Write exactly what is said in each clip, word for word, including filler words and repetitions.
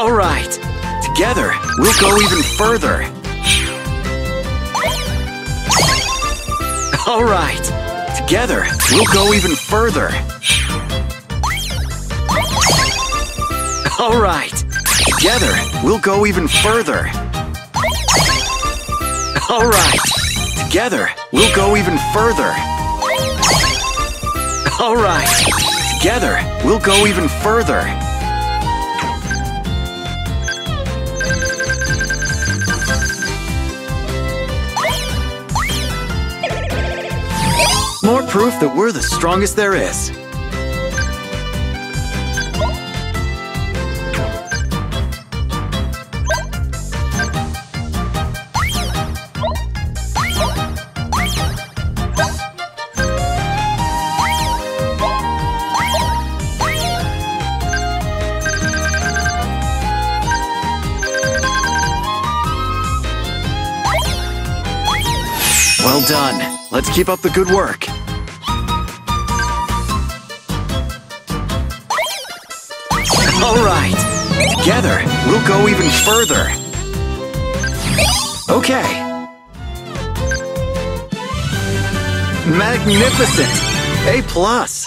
All right, together we'll go even further. All right, together we'll go even further. All right, together we'll go even further. All right, together we'll go even further. All right, together we'll go even further. More proof that we're the strongest there is. Well done. Let's keep up the good work. All right. Together, we'll go even further. Okay. Magnificent. A plus.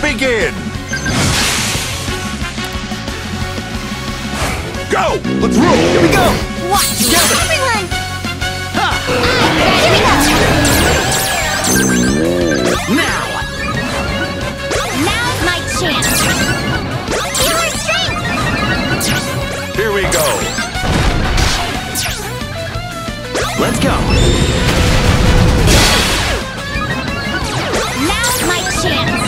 Begin! Go! Let's roll! Here we go! What? Together! Everyone! Ha! Here we go! Now! Now's my chance! Give our strength! Here we go! Let's go! Now's my chance!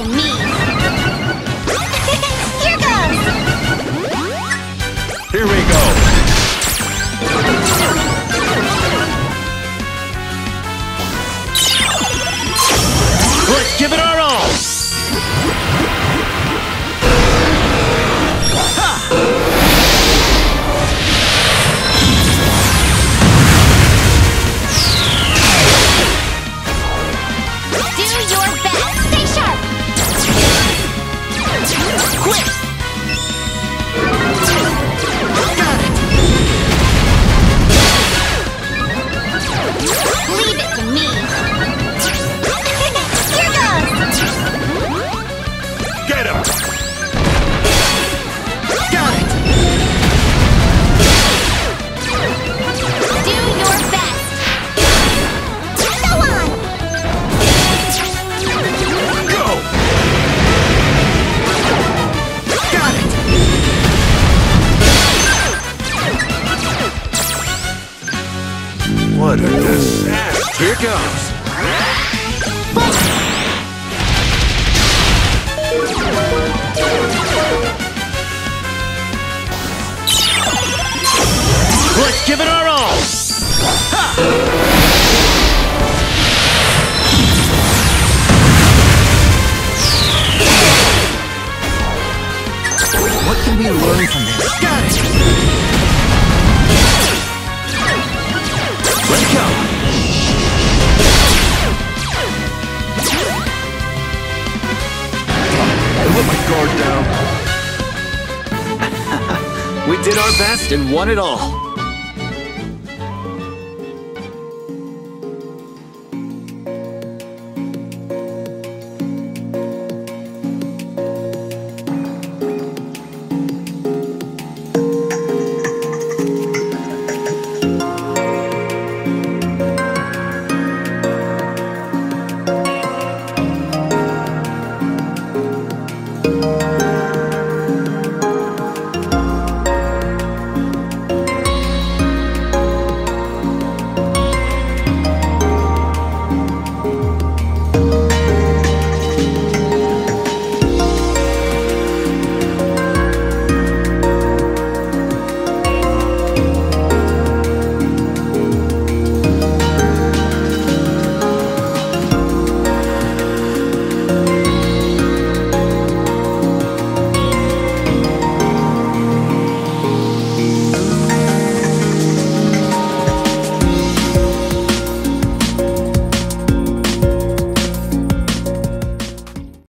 Me. Here goes! Here we go! Let's give it our all! What a disaster! Here goes! Let's give it our all! Ha! What can we learn from this? Got it! Let's go! I let my guard down. We did our best and won it all.